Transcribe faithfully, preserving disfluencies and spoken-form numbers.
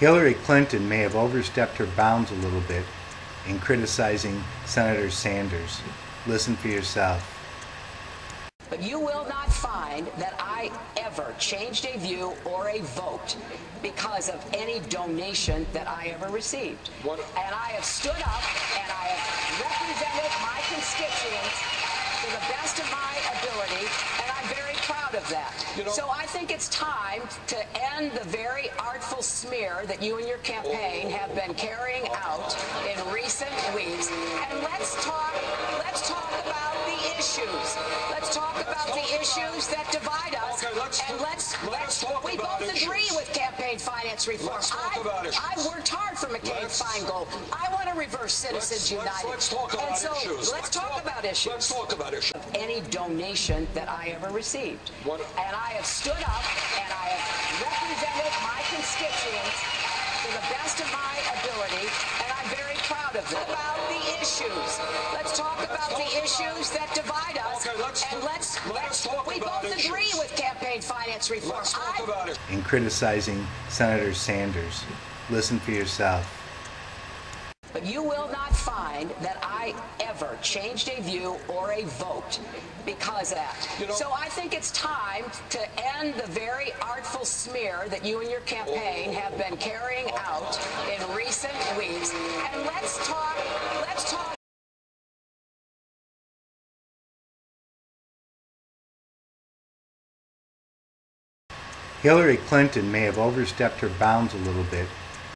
Hillary Clinton may have overstepped her bounds a little bit in criticizing Senator Sanders. Listen for yourself. But you will not find that I ever changed a view or a vote because of any donation that I ever received. What? And I have stood up and I have represented my constituents to the best of my ability, and I'm very proud of that. You know, so I think it's time to end the very artful smear that you and your campaign oh, have been carrying out in recent weeks. And let's talk, let's talk about the issues. Let's talk about the issues that divide us, okay, let's, and let's, let's, let's talk we about both agree issues. With campaign finance reform. Let's talk I, about issues. I worked hard for McCain-Feingold. I want to reverse Citizens let's, United. Let's, let's talk about and so issues. Let's, let's talk, talk about issues. Let's talk about issues. Of any donation that I ever received. What? And I have stood up and I have represented my constituents to the best of my ability, and I'm very proud of that. About the issues. Let's talk about the issues that divide us, okay, let's, and let's, let's, let's we both issues. Agree with campaign finance reform. Let's talk about it. In criticizing Senator Sanders, listen for yourself. But you will not find that I ever changed a view or a vote because of that. You know, so I think it's time to end the very artful smear that you and your campaign have been carrying out in recent weeks. And let's talk, let's talk. Hillary Clinton may have overstepped her bounds a little bit